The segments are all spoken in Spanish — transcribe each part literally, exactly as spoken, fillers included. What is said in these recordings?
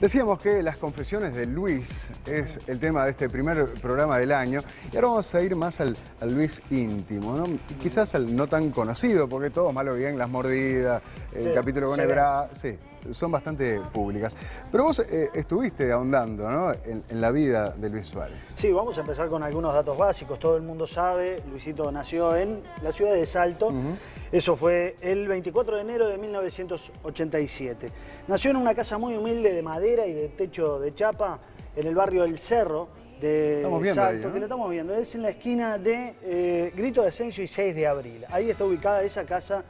Decíamos que las confesiones de Luis es el tema de este primer programa del año. Y ahora vamos a ir más al, al Luis íntimo, ¿no? Quizás al no tan conocido, porque todos mal o bien las mordidas, el sí, capítulo con el bra... Sí, son bastante públicas. Pero vos eh, estuviste ahondando, ¿no?, en, en la vida de Luis Suárez. Sí, vamos a empezar con algunos datos básicos. Todo el mundo sabe, Luisito nació en la ciudad de Salto. Uh-huh. Eso fue el veinticuatro de enero de mil novecientos ochenta y siete. Nació en una casa muy humilde de madera y de techo de chapa, en el barrio El Cerro de Salto, ¿no?, que lo estamos viendo. Es en la esquina de eh, Grito de Asensio y seis de abril. Ahí está ubicada esa casa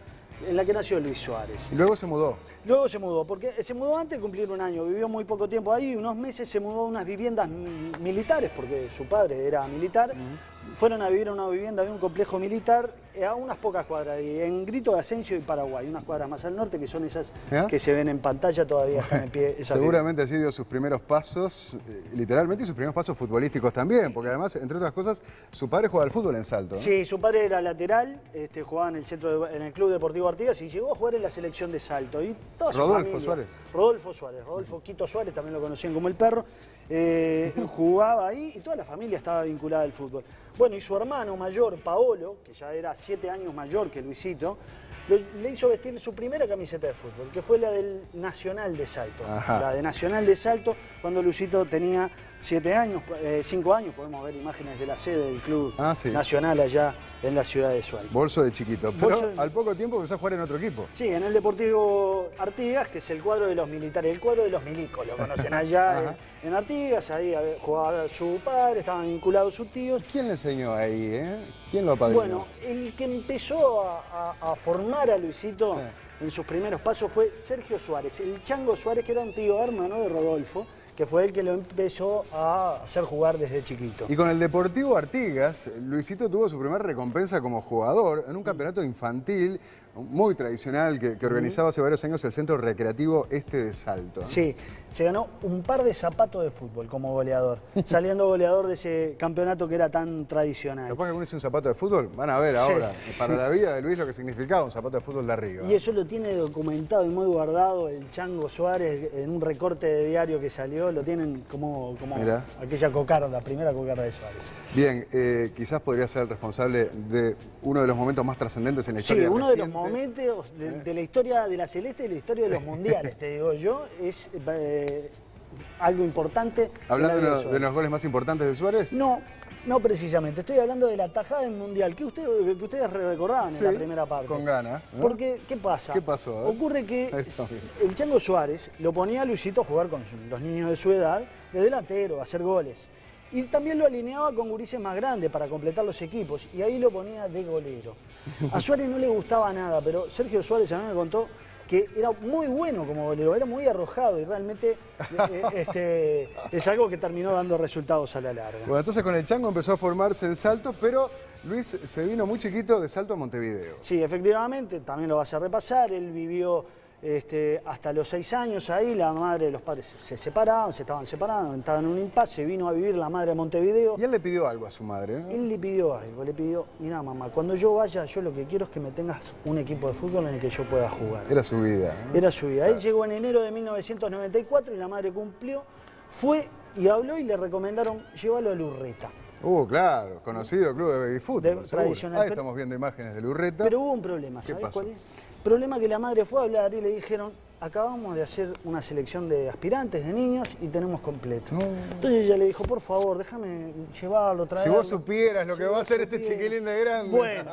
en la que nació Luis Suárez. ¿Y luego se mudó? Luego se mudó, porque se mudó antes de cumplir un año. Vivió muy poco tiempo ahí, unos meses se mudó a unas viviendas militares, porque su padre era militar. Uh-huh. Fueron a vivir a una vivienda de un complejo militar a unas pocas cuadras, en Grito de Asensio y Paraguay, unas cuadras más al norte, que son esas ¿Eh? que se ven en pantalla, todavía están en pie. Seguramente allí dio sus primeros pasos, literalmente, y sus primeros pasos futbolísticos también, porque además, entre otras cosas, su padre jugaba al fútbol en Salto, ¿no? Sí, su padre era lateral, este, jugaba en el centro de, en el Club Deportivo Artigas, y llegó a jugar en la selección de Salto. Y toda su Rodolfo familia, Suárez. Rodolfo Suárez, Rodolfo Quito Suárez, también lo conocían como el perro, eh, jugaba ahí y toda la familia estaba vinculada al fútbol. Bueno, y su hermano mayor, Paolo, que ya era siete años mayor que Luisito, lo, le hizo vestir su primera camiseta de fútbol, que fue la del Nacional de Salto. Ajá. La de Nacional de Salto, cuando Luisito tenía siete años, eh, cinco años, podemos ver imágenes de la sede del Club ah, sí. Nacional allá en la ciudad de Salto. Bolso de chiquito, pero Bolso de... al poco tiempo empezó a jugar en otro equipo. Sí, en el Deportivo Artigas, que es el cuadro de los militares, el cuadro de los milicos, lo conocen allá en, en Artigas, ahí jugaba su padre, estaban vinculados sus tíos. ¿Quién le enseñó ahí, eh? ¿Quién lo apadrinó? Bueno, el que empezó a, a, a formar a Luisito sí. en sus primeros pasos fue Sergio Suárez, el Chango Suárez, que era un tío hermano de Rodolfo, que fue el que lo empezó a hacer jugar desde chiquito. Y con el Deportivo Artigas, Luisito tuvo su primera recompensa como jugador en un campeonato infantil muy tradicional que, que organizaba hace varios años el Centro Recreativo Este de Salto, ¿no? Sí, se ganó un par de zapatos de fútbol como goleador, saliendo goleador de ese campeonato que era tan tradicional. Después que uno hizo un zapato de fútbol, van a ver ahora, sí. para sí. la vida de Luis lo que significaba un zapato de fútbol de arriba. Y eso lo tiene documentado y muy guardado el Chango Suárez en un recorte de diario que salió, lo tienen como, como aquella cocarda, primera cocarda de Suárez. Bien, eh, quizás podría ser el responsable de uno de los momentos más trascendentes en la historia. Sí, uno reciente. de los momentos de, de la historia de la Celeste y de la historia de los mundiales, te digo yo, es eh, algo importante. ¿Hablando de, lo, de, de los goles más importantes de Suárez? No, no precisamente. Estoy hablando de la tajada en mundial, que, usted, que ustedes recordaban sí, en la primera parte. Con ganas, ¿no? Porque, ¿qué pasa? ¿Qué pasó? Ocurre que el Chango Suárez lo ponía a Luisito a jugar con los niños de su edad, de delantero, a hacer goles. Y también lo alineaba con gurises más grandes para completar los equipos. Y ahí lo ponía de golero. A Suárez no le gustaba nada, pero Sergio Suárez a mí me contó que era muy bueno como golero, era muy arrojado y realmente eh, este, es algo que terminó dando resultados a la larga. Bueno, entonces con el Chango empezó a formarse en Salto, pero Luis se vino muy chiquito de Salto a Montevideo. Sí, efectivamente, también lo vas a repasar, él vivió... Este, hasta los seis años ahí, la madre de los padres se separaban, se estaban separando, estaban en un impasse, vino a vivir la madre a Montevideo. Y él le pidió algo a su madre, ¿no? Él le pidió algo, le pidió, mirá mamá, cuando yo vaya, yo lo que quiero es que me tengas un equipo de fútbol en el que yo pueda jugar. Era su vida, ¿no? Era su vida. Claro. Él llegó en enero de mil novecientos noventa y cuatro y la madre cumplió, fue y habló y le recomendaron, llévalo a Lurreta. Uh, claro, conocido club de baby fútbol, tradicional. Ahí estamos viendo imágenes de Lurreta. Pero hubo un problema, ¿sabés cuál es? Problema que la madre fue a hablar y le dijeron, acabamos de hacer una selección de aspirantes, de niños, y tenemos completo. No. Entonces ella le dijo, por favor, déjame llevarlo, traerlo. Si vos supieras lo si que va a hacer supieras. este chiquilín de grande. Bueno,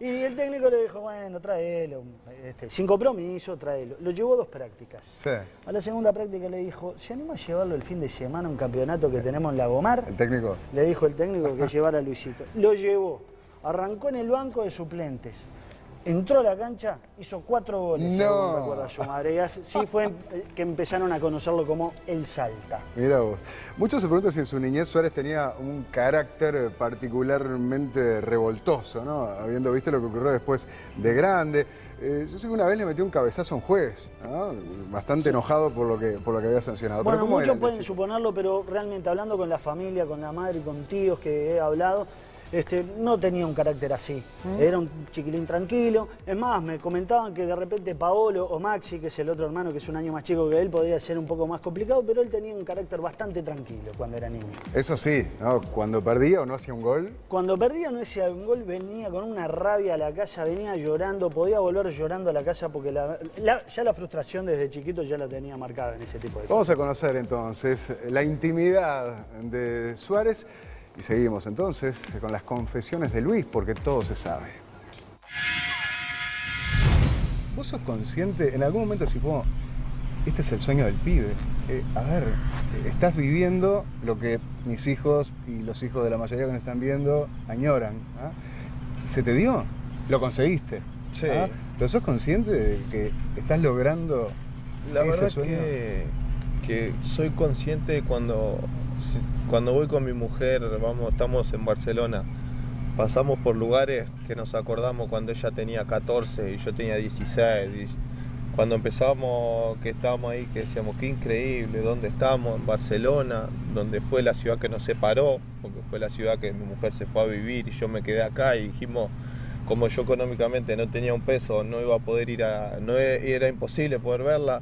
y el técnico le dijo, bueno, traelo, este, sin compromiso, traelo. Lo llevó dos prácticas. Sí. A la segunda práctica le dijo, ¿se anima a llevarlo el fin de semana a un campeonato que tenemos en Lagomar? ¿El técnico? Le dijo el técnico que llevara a Luisito. Lo llevó, arrancó en el banco de suplentes. Entró a la cancha, hizo cuatro goles, no. según recuerda su madre. Y así fue que empezaron a conocerlo como el Salta. Mirá vos. Muchos se preguntan si en su niñez Suárez tenía un carácter particularmente revoltoso, ¿no? Habiendo visto lo que ocurrió después de grande. Eh, yo sé que una vez le metió un cabezazo a un juez, ¿no? Bastante sí. enojado por lo, que, por lo que había sancionado. Bueno, muchos pueden suponerlo, pero realmente hablando con la familia, con la madre y con tíos que he hablado, este, no tenía un carácter así. ¿Mm? Era un chiquilín tranquilo. Es más, me comentaban que de repente Paolo o Maxi, que es el otro hermano, que es un año más chico que él, podría ser un poco más complicado, pero él tenía un carácter bastante tranquilo cuando era niño. Eso sí, ¿no? Cuando perdía o no hacía un gol. Cuando perdía o no hacía un gol, venía con una rabia a la casa, venía llorando, podía volver llorando a la casa porque la, la, ya la frustración desde chiquito ya la tenía marcada en ese tipo de cosas. Vamos a conocer entonces la intimidad de Suárez. Y seguimos entonces con las confesiones de Luis, porque todo se sabe. ¿Vos sos consciente? En algún momento si como, este es el sueño del pibe. Eh, a ver, estás viviendo lo que mis hijos y los hijos de la mayoría que nos están viendo añoran. ¿Ah? ¿Se te dio? Lo conseguiste. Sí. ¿Ah? ¿Pero sos consciente de que estás logrando la ese verdad sueño? Que, que soy consciente cuando... Cuando voy con mi mujer, vamos, estamos en Barcelona, pasamos por lugares que nos acordamos cuando ella tenía catorce y yo tenía dieciséis. Y cuando empezamos, que estábamos ahí, que decíamos, qué increíble, ¿dónde estamos? En Barcelona, donde fue la ciudad que nos separó, porque fue la ciudad que mi mujer se fue a vivir y yo me quedé acá y dijimos, como yo económicamente no tenía un peso, no iba a poder ir a... no era imposible poder verla.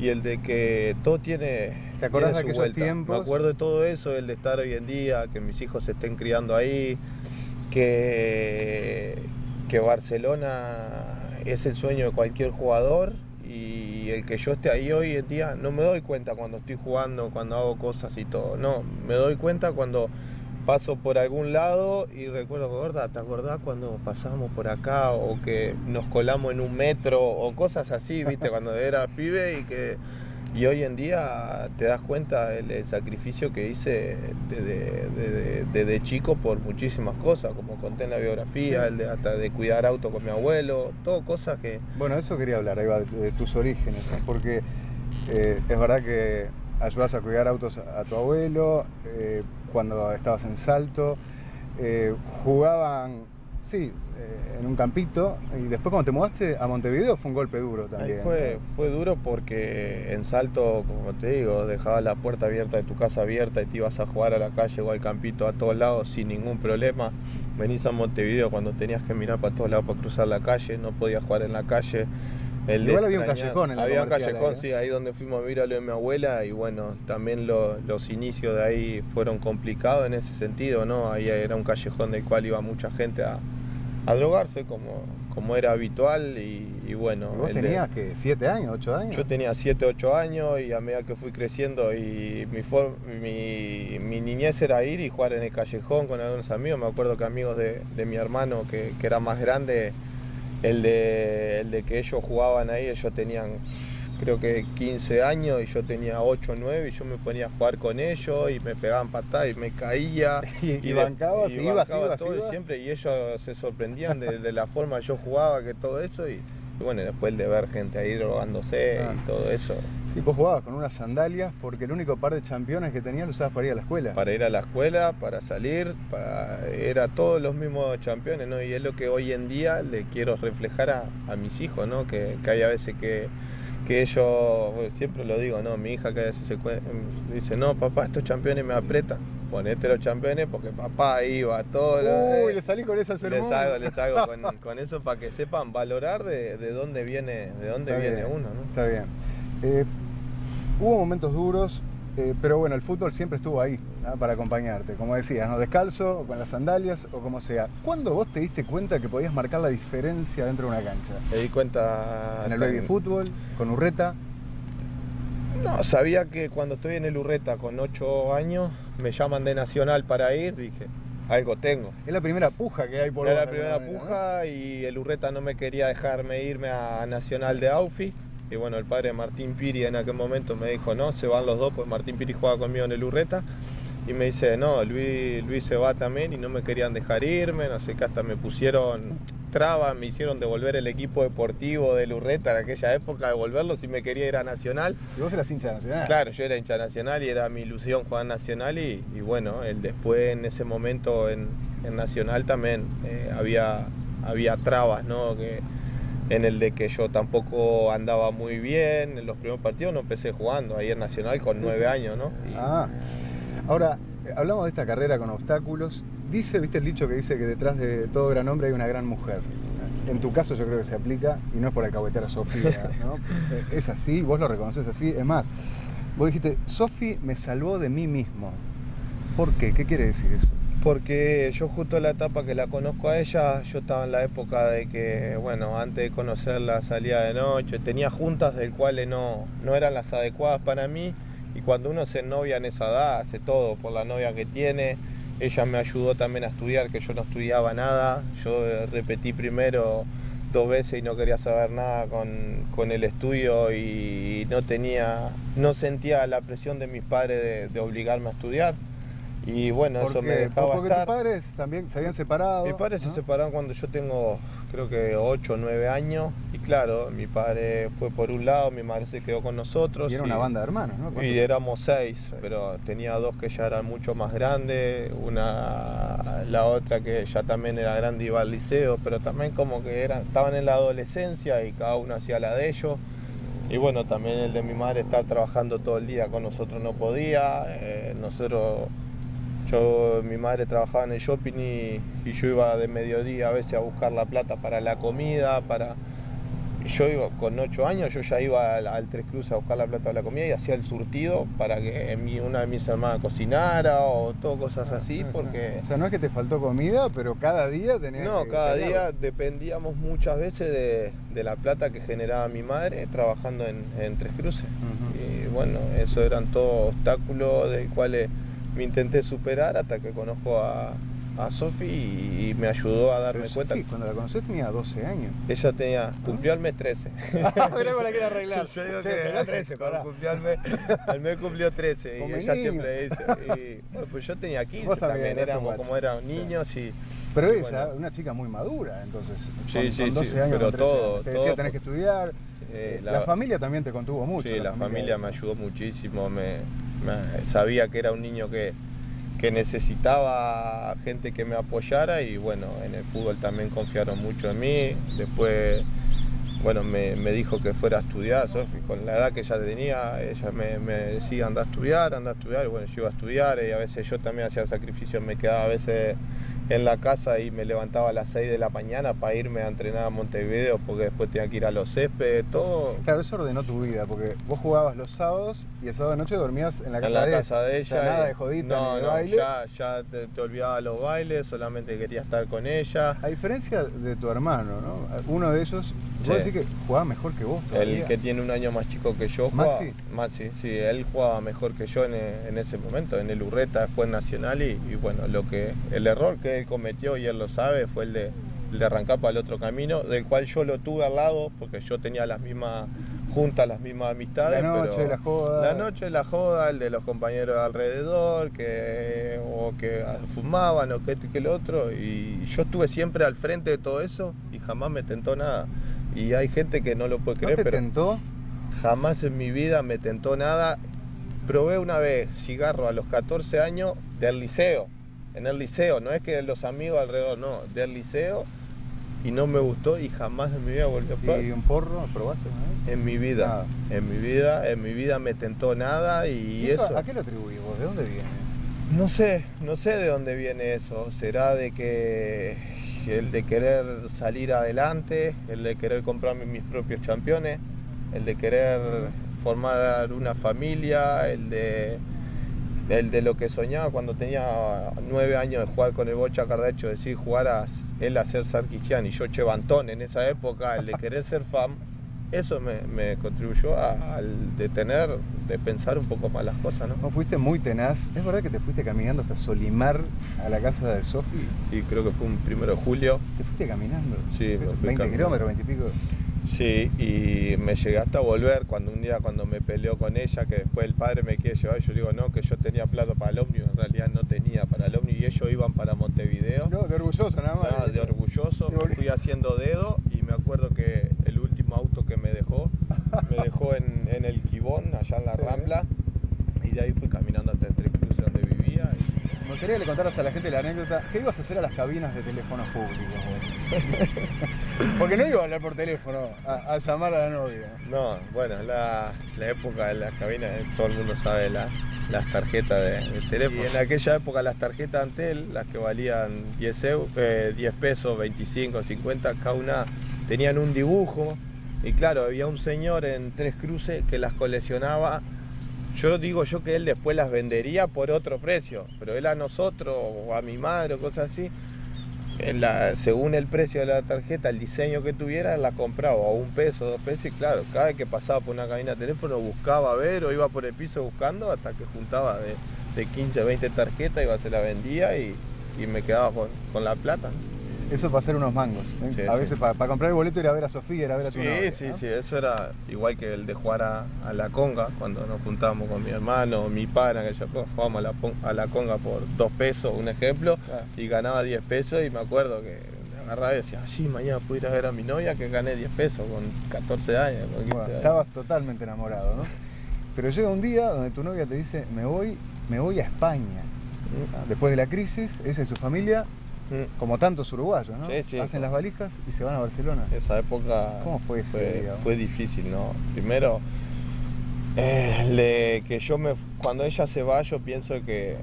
Y el de que todo tiene, ¿te acordás de aquellos tiempos? Me acuerdo de todo eso, el de estar hoy en día, que mis hijos se estén criando ahí, que, que Barcelona es el sueño de cualquier jugador y el que yo esté ahí hoy en día no me doy cuenta cuando estoy jugando, cuando hago cosas y todo, no, me doy cuenta cuando paso por algún lado y recuerdo, gorda, ¿te acordás cuando pasamos por acá o que nos colamos en un metro o cosas así, viste, cuando era pibe? Y que y hoy en día te das cuenta el, el sacrificio que hice desde, desde, desde chico por muchísimas cosas, como conté en la biografía, el de, hasta de cuidar auto con mi abuelo, todo cosas que... Bueno, eso quería hablar, ahí va, de tus orígenes, ¿eh? Porque eh, es verdad que ayudas a cuidar autos a tu abuelo, eh, cuando estabas en Salto, eh, jugaban, sí, eh, en un campito, y después cuando te mudaste a Montevideo fue un golpe duro también. Fue, fue duro porque en Salto, como te digo, dejabas la puerta abierta de tu casa abierta y te ibas a jugar a la calle o al campito a todos lados sin ningún problema. Venís a Montevideo cuando tenías que mirar para todos lados para cruzar la calle, no podías jugar en la calle. El Igual había extrañar. un callejón en la Había un callejón, ahí, ¿eh? sí, ahí donde fuimos a vivir a lo de mi abuela y bueno, también lo, los inicios de ahí fueron complicados en ese sentido, ¿no? Ahí era un callejón del cual iba mucha gente a, a drogarse como, como era habitual y, y bueno... ¿Y vos tenías de, que siete años, ocho años? Yo tenía siete, ocho años y a medida que fui creciendo y mi, for, mi, mi niñez era ir y jugar en el callejón con algunos amigos. Me acuerdo que amigos de, de mi hermano que, que era más grande... El de, el de que ellos jugaban ahí, ellos tenían creo que quince años y yo tenía ocho o nueve y yo me ponía a jugar con ellos y me pegaban patadas y me caía. Y, y, y bancabas, y ibas, bancaba ibas, todo ibas. Y siempre y ellos se sorprendían de, de la forma que yo jugaba, que todo eso y, y bueno, después de ver gente ahí drogándose ah. y todo eso. Sí, vos jugabas con unas sandalias porque el único par de championes que tenías lo usabas para ir a la escuela. Para ir a la escuela, para salir, para... era todos los mismos championes, ¿no? Y es lo que hoy en día le quiero reflejar a, a mis hijos, ¿no? Que, que hay a veces que, que ellos, bueno, siempre lo digo, ¿no? Mi hija que a veces se cue... dice, no, papá, estos championes me apretan. Ponete los championes porque papá iba a todo. Uy, le salí con esa sermón. Les hago, les hago con, con eso para que sepan valorar de, de dónde viene, de dónde Está viene bien. uno, ¿no? Está bien. Eh, hubo momentos duros, eh, pero bueno, el fútbol siempre estuvo ahí, ¿no? Para acompañarte, como decías, ¿no? Descalzo, o con las sandalias, o como sea. ¿Cuándo vos te diste cuenta que podías marcar la diferencia dentro de una cancha? Me di cuenta... ¿En el baby fútbol? ¿Con Lurreta? No, sabía que cuando estoy en el Lurreta con ocho años, me llaman de Nacional para ir, dije... Algo tengo. Es la primera puja que hay por ahí. Es la primera puja y el Lurreta no me quería dejarme irme a Nacional de Aufi. Y bueno, el padre Martín Piri en aquel momento me dijo, no, se van los dos, pues Martín Piri jugaba conmigo en el Lurreta. Y me dice, no, Luis, Luis se va también y no me querían dejar irme, no sé qué, hasta me pusieron trabas, me hicieron devolver el equipo deportivo de Lurreta en aquella época, devolverlo si me quería ir a Nacional. ¿Y vos eras hincha Nacional? Claro, yo era hincha Nacional y era mi ilusión jugar Nacional y, y bueno, el después en ese momento en, en Nacional también eh, había, había trabas, ¿no? Que, en el de que yo tampoco andaba muy bien, en los primeros partidos no empecé jugando, ahí en Nacional con nueve años, ¿no? Y... Ah, ahora, hablamos de esta carrera con obstáculos, dice, viste el dicho que dice que detrás de todo gran hombre hay una gran mujer. En tu caso yo creo que se aplica, y no es por alcahuetear a Sofía, ¿no? Es así, vos lo reconoces así. Es más, vos dijiste, Sofi me salvó de mí mismo. ¿Por qué? ¿Qué quiere decir eso? Porque yo justo la etapa que la conozco a ella, yo estaba en la época de que, bueno, antes de conocerla salía de noche, tenía juntas del cuales no, no eran las adecuadas para mí, y cuando uno se novia en esa edad, hace todo por la novia que tiene. Ella me ayudó también a estudiar, que yo no estudiaba nada, yo repetí primero dos veces y no quería saber nada con, con el estudio, y no tenía, no sentía la presión de mis padres de, de obligarme a estudiar. Y bueno, porque, eso me dejaba porque estar. Tus padres también se habían separado. Mis padres, ¿no?, se separaron cuando yo tengo, creo que ocho o nueve años. Y claro, mi padre fue por un lado, mi madre se quedó con nosotros. Y era y, una banda de hermanos, ¿no? Y éramos seis, sí, pero tenía dos que ya eran mucho más grandes. Una, la otra que ya también era grande, iba al liceo, pero también como que eran, estaban en la adolescencia y cada uno hacía la de ellos. Y bueno, también el de mi madre estar trabajando todo el día con nosotros no podía. Eh, nosotros... Yo, mi madre trabajaba en el shopping y, y yo iba de mediodía a veces a buscar la plata para la comida, para... Yo iba, con ocho años yo ya iba al, al Tres Cruces a buscar la plata para la comida y hacía el surtido para que mi, una de mis hermanas cocinara o todo, cosas así, porque... O sea, no es que te faltó comida, pero cada día tenías... No, que cada día algo. Dependíamos muchas veces de, de la plata que generaba mi madre trabajando en, en Tres Cruces. Uh-huh. Y bueno, eso eran todos obstáculos del cuales... Me intenté superar hasta que conozco a, a Sofi y, y me ayudó a darme Pero cuenta. Sophie, cuando la conocí tenía doce años. Ella tenía, cumplió el mes trece. Ah, mirá cómo la quiero arreglar. Yo digo che, que trece, para. El mes, el mes cumplió trece. Como y ella niño. Siempre dice. Y, bueno, pues yo tenía quince también, éramos como eran niños y... Pero ella, bueno, una chica muy madura, entonces, con, sí, sí, con doce sí, años, pero todo, años. Te decía, todo, tenés que estudiar, eh, la, la familia también te contuvo mucho. Sí, la, la familia, familia me ayudó muchísimo, me, me, sabía que era un niño que, que necesitaba gente que me apoyara y bueno, en el fútbol también confiaron mucho en mí. Después, bueno, me, me dijo que fuera a estudiar, Sofi, con la edad que ella tenía, ella me, me decía anda a estudiar, anda a estudiar, y bueno, yo iba a estudiar y a veces yo también hacía sacrificios, me quedaba a veces... en la casa y me levantaba a las seis de la mañana para irme a entrenar a Montevideo porque después tenía que ir a los céspedes, todo. Claro, eso ordenó tu vida porque vos jugabas los sábados y el sábado de noche dormías en la casa, en la de, casa de ella. O sea, nada de jodita, no, ni de no, baile. Ya, ya te, te olvidaba de los bailes, solamente quería estar con ella. A diferencia de tu hermano, ¿no? Uno de ellos, sí, vos decís que jugaba mejor que vos todavía. El que tiene un año más chico que yo, jugaba, Maxi. Maxi, sí, él jugaba mejor que yo en, en ese momento, en el Lurreta, después Nacional y, y bueno, lo que el error que él cometió y él lo sabe fue el de, el de arrancar para el otro camino, del cual yo lo tuve al lado porque yo tenía las mismas juntas, las mismas amistades, la noche, pero la joda, la noche la joda, el de los compañeros de alrededor que, o que fumaban o que este que el otro, y yo estuve siempre al frente de todo eso y jamás me tentó nada, y hay gente que no lo puede creer. ¿No te pero tentó? Jamás en mi vida me tentó nada. Probé una vez cigarro a los catorce años del liceo. En el liceo, no es que los amigos alrededor, no, del liceo, y no me gustó y jamás en mi vida volvió a probar. ¿Y un porro probaste? ¿No? En mi vida, nada. en mi vida, en mi vida me tentó nada y, ¿Y eso, eso... ¿A qué lo atribuís vos? ¿De dónde viene? No sé, no sé de dónde viene eso, será de que el de querer salir adelante, el de querer comprarme mis propios campeones, el de querer formar una familia, el de... El de lo que soñaba cuando tenía nueve años de jugar con el Bocha Cardecho, es decir, jugar a él a ser Sarkisian y yo Chevantón en esa época, el de querer ser fan, eso me, me contribuyó a, al de tener, de pensar un poco más las cosas, ¿no? No, fuiste muy tenaz. ¿Es verdad que te fuiste caminando hasta Solimar a la casa de Sofi? Sí, creo que fue un primero de julio. ¿Te fuiste caminando? Sí, me fui veinte kilómetros, veinte y pico. Sí, y me llegué hasta volver cuando un día cuando me peleó con ella, que después el padre me quiere llevar, yo digo no, que yo tenía plata para el ómnibus, en realidad no tenía para el ómnibus y ellos iban para Montevideo. No, de orgulloso nada más. No, de orgulloso, me fui haciendo dedo y me acuerdo que el último auto que me dejó, me dejó en, en el Quibón, allá en la Rambla, y de ahí fui caminando hasta el Tres Cruces. calle donde vivía. Y me gustaría que le contaras a la gente la anécdota. ¿Qué ibas a hacer a las cabinas de teléfonos públicos? Porque no iba a hablar por teléfono, a, a llamar a la novia. No, bueno, la, la época de las cabinas, todo el mundo sabe la, las tarjetas de, de teléfono. Y en aquella época las tarjetas Antel, las que valían diez euros, eh, diez pesos, veinticinco, cincuenta, cada una tenían un dibujo. Y claro, había un señor en Tres Cruces que las coleccionaba. Yo digo yo que él después las vendería por otro precio, pero él a nosotros o a mi madre o cosas así, la, según el precio de la tarjeta, el diseño que tuviera, la compraba a un peso, dos pesos. Y claro, cada vez que pasaba por una cabina de teléfono buscaba a ver o iba por el piso buscando hasta que juntaba de, de quince, veinte tarjetas, iba, se la vendía y, y me quedaba con, con la plata. Eso para hacer unos mangos, ¿eh? Sí, a veces sí. para, para comprar el boleto, ir a ver a Sofía, ir a ver a tu novia. Sí, sí, sí, eso era igual que el de jugar a, a la conga, cuando nos juntábamos con mi hermano, mi padre, en aquella época jugábamos a la, a la conga por dos pesos, un ejemplo, claro. Y ganaba diez pesos y me acuerdo que agarraba y decía, sí, mañana puedo ir a ver a mi novia que gané diez pesos con catorce años. Con quince bueno, años. Estabas totalmente enamorado, ¿no? Pero llega un día donde tu novia te dice, me voy, me voy a España. ¿Sí? Después de la crisis, ella y su familia... Como tantos uruguayos, ¿no? Sí, sí. Hacen las valijas y se van a Barcelona. Esa época... ¿Cómo fue ese fue, día? Fue difícil, ¿no? Primero, eh, le, que yo me, cuando ella se va, yo pienso que,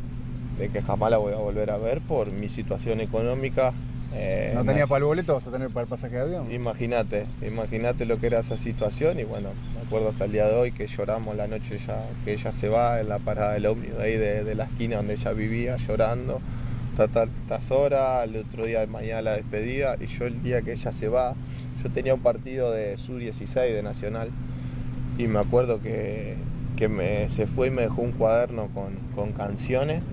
de que jamás la voy a volver a ver por mi situación económica. Eh, ¿No tenía para el boleto? ¿Vas a tener para el pasaje de avión? Imagínate, imagínate lo que era esa situación. Y bueno, me acuerdo hasta el día de hoy que lloramos la noche ya, que ella se va en la parada del ómnibus ahí de, de la esquina donde ella vivía, llorando. Tantas horas, el otro día de mañana la despedida, y yo el día que ella se va, yo tenía un partido de sub dieciséis de Nacional y me acuerdo que, que me, se fue y me dejó un cuaderno con, con canciones.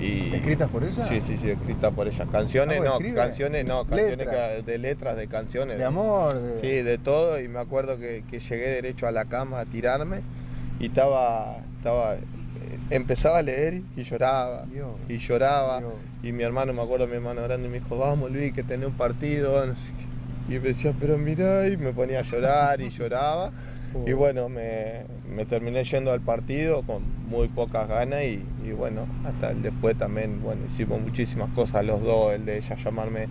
Y, ¿escritas por ella? Sí, sí, sí, escritas por ella. Canciones, no, escribe? canciones, no, canciones letras. de letras, de canciones. De amor. De... Sí, de todo, y me acuerdo que, que llegué derecho a la cama a tirarme y estaba... estaba empezaba a leer y lloraba, Dios, y lloraba, Dios. Y mi hermano, me acuerdo mi hermano grande, me dijo, vamos Luis, que tenés un partido, y me decía, pero mirá, y me ponía a llorar, y lloraba, oh. Y bueno, me, me terminé yendo al partido con muy pocas ganas, y, y bueno, hasta el después también, bueno, hicimos muchísimas cosas los dos, el de ella llamarme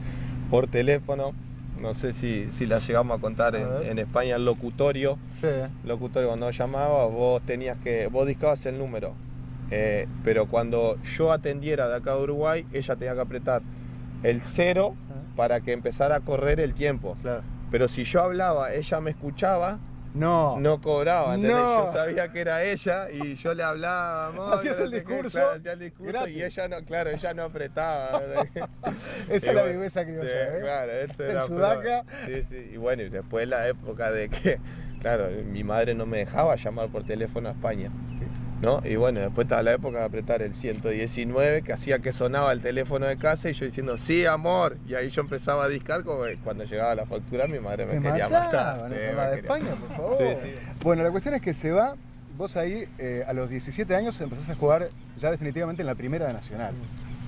por teléfono, no sé si, si la llegamos a contar a en, en España, el locutorio, sí. Locutorio, cuando llamaba, vos tenías que, vos discabas el número, Eh, pero cuando yo atendiera de acá a Uruguay, ella tenía que apretar el cero para que empezara a correr el tiempo. Claro. Pero si yo hablaba, ella me escuchaba, no, no cobraba. No. Yo sabía que era ella y yo le hablaba. Amor, hacías no el, discurso, claro, hacía el discurso. Y ella no, claro, ella no apretaba. Esa es la viveza criolla. Sí, ¿eh? Claro, esto era sudaca. Sí, sí. Y bueno, y después la época de que, claro, mi madre no me dejaba llamar por teléfono a España. Sí. ¿No? Y bueno, después estaba la época de apretar el ciento diecinueve, que hacía que sonaba el teléfono de casa y yo diciendo, sí, amor. Y ahí yo empezaba a discar, como cuando llegaba la factura mi madre me quería matar. Me quería matar. De España, por favor. Sí, sí. Bueno, la cuestión es que se va, vos ahí eh, a los diecisiete años empezás a jugar ya definitivamente en la primera de Nacional.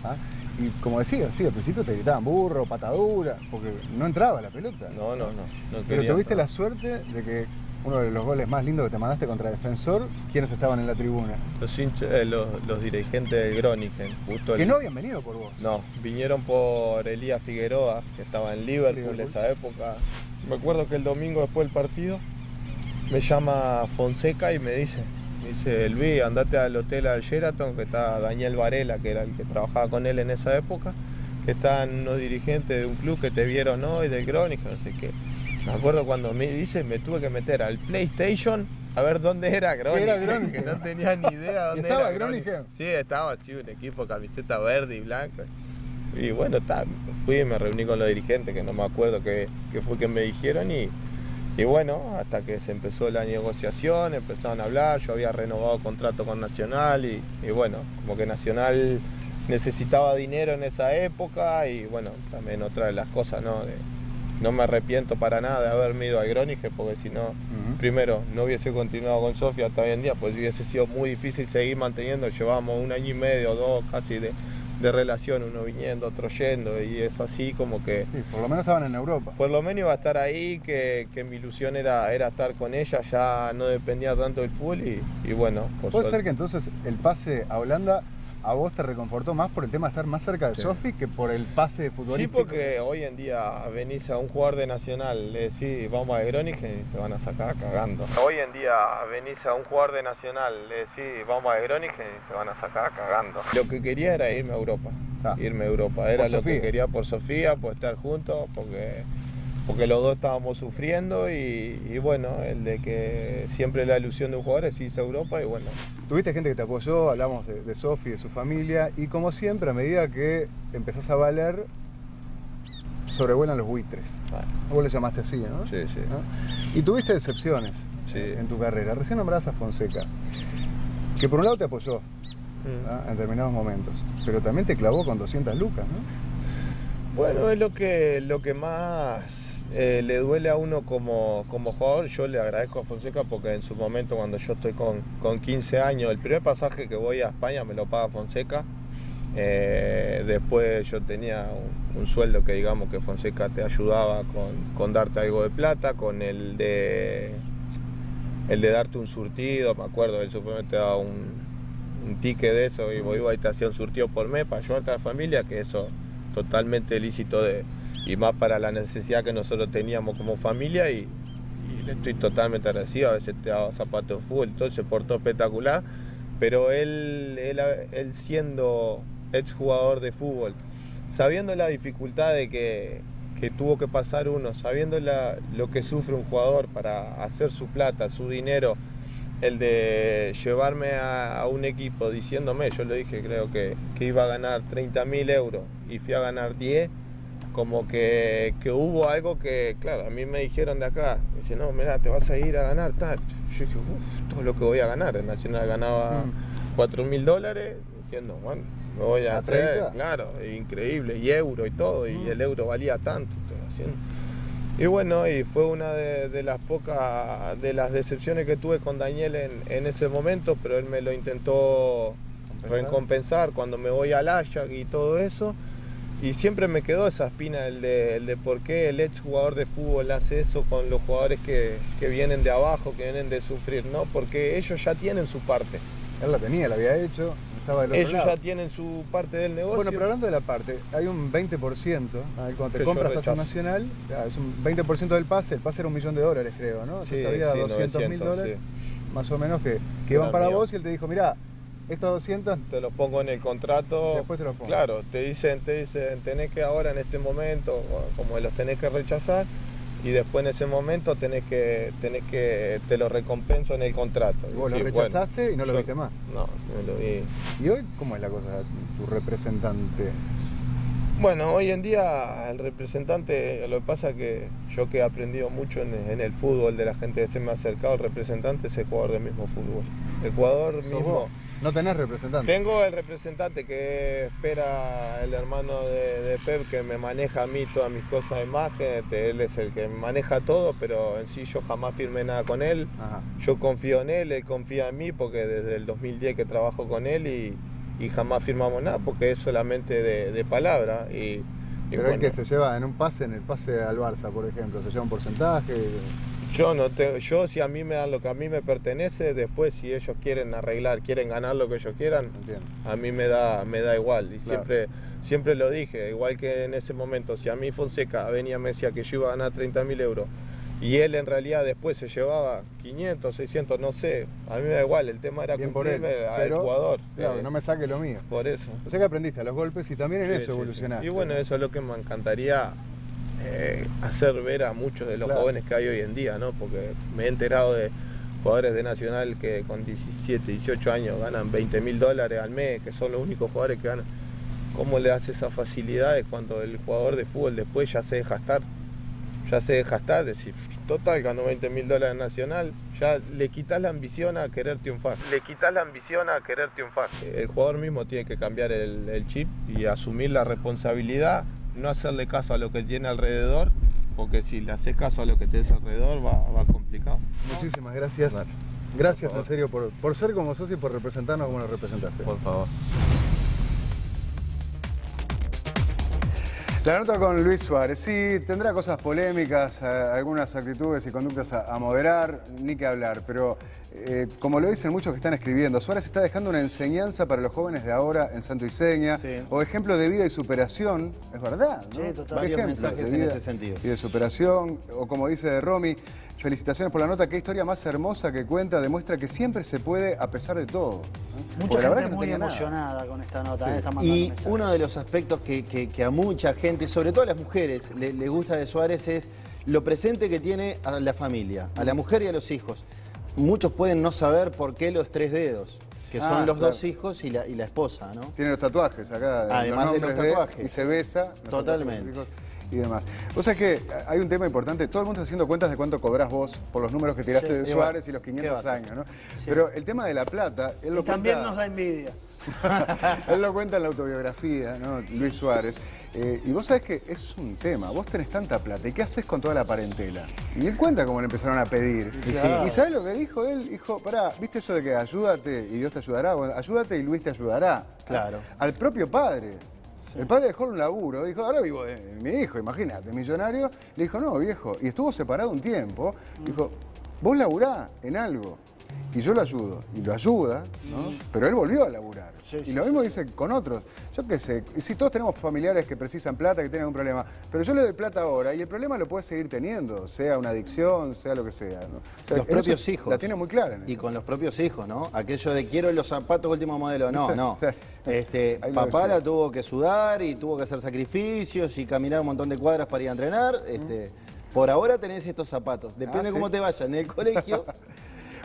¿Ah? Y como decía, sí, al principio te gritaban burro, patadura, porque no entraba la pelota. No, no, no. no quería, Pero tuviste no. la suerte de que... Uno de los goles más lindos que te mandaste contra Defensor, ¿quiénes estaban en la tribuna? Los, hinchas, eh, los, los dirigentes del Groningen. Justo que el... no habían venido por vos. No, vinieron por Elías Figueroa, que estaba en Liverpool, Liverpool esa época. Me acuerdo que el domingo después del partido me llama Fonseca y me dice, me dice, Luis, andate al hotel al Sheraton, que está Daniel Varela, que era el que trabajaba con él en esa época, que están unos dirigentes de un club que te vieron hoy, del Groningen, no sé qué. Me acuerdo cuando me dice, me tuve que meter al PlayStation a ver dónde era Groningen, que no tenía ni idea dónde ¿Estaba era Groningen? Sí, estaba, sí, un equipo, camiseta verde y blanca. Y bueno, tá, fui y me reuní con los dirigentes, que no me acuerdo qué, qué fue que me dijeron. Y, y bueno, hasta que se empezó la negociación, empezaron a hablar, yo había renovado contrato con Nacional y, y bueno, como que Nacional necesitaba dinero en esa época y bueno, también otra de las cosas, ¿no? De, No me arrepiento para nada de haberme ido a Groningen, porque si no, uh-huh. primero, no hubiese continuado con Sofía hasta hoy en día, pues hubiese sido muy difícil seguir manteniendo. Llevábamos un año y medio, dos casi de, de relación, uno viniendo, otro yendo, y eso así como que... Sí, por lo menos estaban en Europa. Por lo menos iba a estar ahí, que, que mi ilusión era, era estar con ella, ya no dependía tanto del fútbol y, y bueno. Por ¿Puede ser que entonces el pase a Holanda a vos te reconfortó más por el tema de estar más cerca de sí. Sofi que por el pase de futbolístico? Sí, porque hoy en día venís a un jugador de Nacional, le decís vamos a Groningen, te van a sacar cagando. Hoy en día venís a un jugador de Nacional, le decís vamos a Groningen, te van a sacar cagando. Lo que quería era irme a Europa, ah. irme a Europa, era lo que quería por Sofía, por estar juntos, porque... porque los dos estábamos sufriendo y, y bueno, el de que siempre la ilusión de un jugador es irse a Europa y bueno. Tuviste gente que te apoyó, hablamos de, de Sofi, de su familia y como siempre a medida que empezás a valer, sobrevuelan los buitres. Vale. Vos le llamaste así, ¿no? Sí, sí. ¿No? Y tuviste decepciones sí. en tu carrera. Recién nombrás a Fonseca, que por un lado te apoyó mm. en determinados momentos, pero también te clavó con doscientas lucas, ¿no? Bueno, es lo que, lo que más... Eh, le duele a uno como, como jugador. Yo le agradezco a Fonseca porque en su momento cuando yo estoy con, con quince años, el primer pasaje que voy a España me lo paga Fonseca. Eh, después yo tenía un, un sueldo que digamos que Fonseca te ayudaba con, con darte algo de plata, con el de, el de darte un surtido, me acuerdo, él supuestamente te daba un, un ticket de eso y vos ibas y te hacía un surtido por mes para ayudarte a la familia, que eso totalmente lícito de... y más para la necesidad que nosotros teníamos como familia y, y le estoy totalmente agradecido, a veces te daba zapatos de fútbol, todo se portó espectacular, pero él, él, él siendo exjugador de fútbol, sabiendo la dificultad de que, que tuvo que pasar uno, sabiendo la, lo que sufre un jugador para hacer su plata, su dinero, el de llevarme a, a un equipo diciéndome, yo le dije creo que, que iba a ganar treinta mil euros y fui a ganar diez, como que, que hubo algo que, claro, a mí me dijeron de acá, me dice, no, mirá, te vas a ir a ganar, tal. Yo dije, uff, todo lo que voy a ganar. El Nacional ganaba mm. cuatro mil dólares, diciendo, bueno, me voy a, ¿a hacer, treinta? Claro, increíble, y euro y todo, mm. y el euro valía tanto. Entonces, y bueno, y fue una de, de las pocas, de las decepciones que tuve con Daniel en, en ese momento, pero él me lo intentó recompensar cuando me voy al Ajax y todo eso. Y siempre me quedó esa espina, el de, el de por qué el ex jugador de fútbol hace eso con los jugadores que, que vienen de abajo, que vienen de sufrir, ¿no? Porque ellos ya tienen su parte. Él la tenía, la había hecho, estaba del otro ellos lado. Ya tienen su parte del negocio. Bueno, pero hablando de la parte, hay un veinte por ciento, cuando te compras tasa Nacional, es un veinte por ciento del pase, el pase era un millón de dólares, creo, ¿no? Sí, había sí, doscientos mil dólares, sí. Más o menos, que, que iban para mío. Vos y él te dijo, mirá, estos doscientos te los pongo en el contrato. Después te los pongo. Claro, te dicen, te dicen, tenés que ahora en este momento, como los tenés que rechazar, y después en ese momento tenés que, tenés que, te lo recompenso en el contrato. Vos sí, lo rechazaste bueno, y no lo yo, viste más. No, no lo vi. ¿Y hoy cómo es la cosa, tu representante? Bueno, hoy en día el representante, lo que pasa es que yo que he aprendido mucho en, en el fútbol de la gente que se me ha acercado, el representante es el jugador del mismo fútbol. El jugador mismo. Vos? ¿No tenés representante? Tengo el representante que espera el hermano de, de Pep, que me maneja a mí todas mis cosas de imagen. Él es el que maneja todo, pero en sí yo jamás firmé nada con él. Ajá. Yo confío en él, él confía en mí, porque desde el dos mil diez que trabajo con él y, y jamás firmamos nada, porque es solamente de, de palabra. Y, y pero bueno. Es que se lleva en un pase, en el pase al Barça, por ejemplo, se lleva un porcentaje... Yo, no te, yo si a mí me dan lo que a mí me pertenece, después si ellos quieren arreglar, quieren ganar lo que ellos quieran, entiendo. A mí me da, me da igual. Y claro. siempre, siempre lo dije, igual que en ese momento, si a mí Fonseca venía me decía que yo iba a ganar treinta mil euros y él en realidad después se llevaba quinientos, seiscientos, no sé, a mí me da igual, el tema era cumplirme al jugador. Claro, eh, no me saque lo mío. Por eso. O sea que aprendiste a los golpes y también en sí, eso sí, evolucionaste. Y bueno, eso es lo que me encantaría... Eh, hacer ver a muchos de los claro. jóvenes que hay hoy en día, ¿no? Porque me he enterado de jugadores de Nacional que con diecisiete, dieciocho años ganan veinte mil dólares al mes, que son los únicos jugadores que ganan. ¿Cómo le hace esas facilidades cuando el jugador de fútbol después ya se deja estar? Ya se deja estar, decir, total, ganó veinte mil dólares Nacional, ya le quitas la ambición a querer triunfar. Le quitas la ambición a querer triunfar. El jugador mismo tiene que cambiar el, el chip y asumir la responsabilidad. No hacerle caso a lo que tiene alrededor, porque si le haces caso a lo que tienes alrededor va, va complicado. Muchísimas gracias. Claro. Gracias por en serio por, por ser como sos y por representarnos como nos representaste. Por favor. La nota con Luis Suárez, sí, tendrá cosas polémicas, algunas actitudes y conductas a, a moderar, ni que hablar, pero eh, como lo dicen muchos que están escribiendo, Suárez está dejando una enseñanza para los jóvenes de ahora en Santo y Seña, sí. o ejemplo de vida y superación, es verdad, ¿no? Sí, total. Varios mensajes en ese sentido. Y de superación, o como dice Romy, felicitaciones por la nota, qué historia más hermosa que cuenta, demuestra que siempre se puede a pesar de todo. Mucha gente es muy emocionada con esta nota. Sí. Esta y uno de los aspectos que, que, que a mucha gente, sobre todo a las mujeres, le, le gusta de Suárez es lo presente que tiene a la familia, a la mujer y a los hijos. Muchos pueden no saber por qué los tres dedos, que ah, son los claro. dos hijos y la, y la esposa, ¿no? Tiene los tatuajes acá. Además los de los tatuajes. De, y se besa. Totalmente. Y demás. O sea que hay un tema importante, todo el mundo está haciendo cuentas de cuánto cobrás vos por los números que tiraste sí, de Suárez y los quinientos años, ¿no? Sí. Pero el tema de la plata, él lo y cuenta... también nos da envidia. Él lo cuenta en la autobiografía, ¿no? Luis Suárez. Eh, y vos sabés que es un tema, vos tenés tanta plata, ¿y qué haces con toda la parentela? Y él cuenta cómo le empezaron a pedir. Claro. Y ¿sabés lo que dijo él? Dijo, pará, ¿viste eso de que ayúdate y Dios te ayudará? Bueno, ayúdate y Luis te ayudará. Claro. A, al propio padre. El padre dejó un laburo, dijo, ahora vivo de mi hijo, imagínate, millonario. Le dijo, no, viejo, y estuvo separado un tiempo. Dijo, vos laburá en algo y yo lo ayudo. Y lo ayuda, ¿no? Pero él volvió a laburar. Sí, sí, y lo mismo sí, dice sí. con otros. Yo qué sé, si todos tenemos familiares que precisan plata, que tienen algún problema, pero yo le doy plata ahora y el problema lo puede seguir teniendo, sea una adicción, sea lo que sea, ¿no? O sea, los propios hijos. La tiene muy clara en eso. Y con los propios hijos, ¿no? Aquello de quiero los zapatos último modelo. No, no. Este, papá la tuvo que sudar y tuvo que hacer sacrificios y caminar un montón de cuadras para ir a entrenar. Este, mm. Por ahora tenés estos zapatos. Depende ah, ¿sí? de cómo te vayan en el colegio.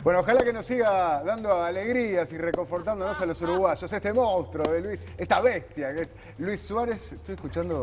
Bueno, ojalá que nos siga dando alegrías y reconfortándonos a los uruguayos. Este monstruo de Luis, esta bestia que es Luis Suárez. Estoy escuchando...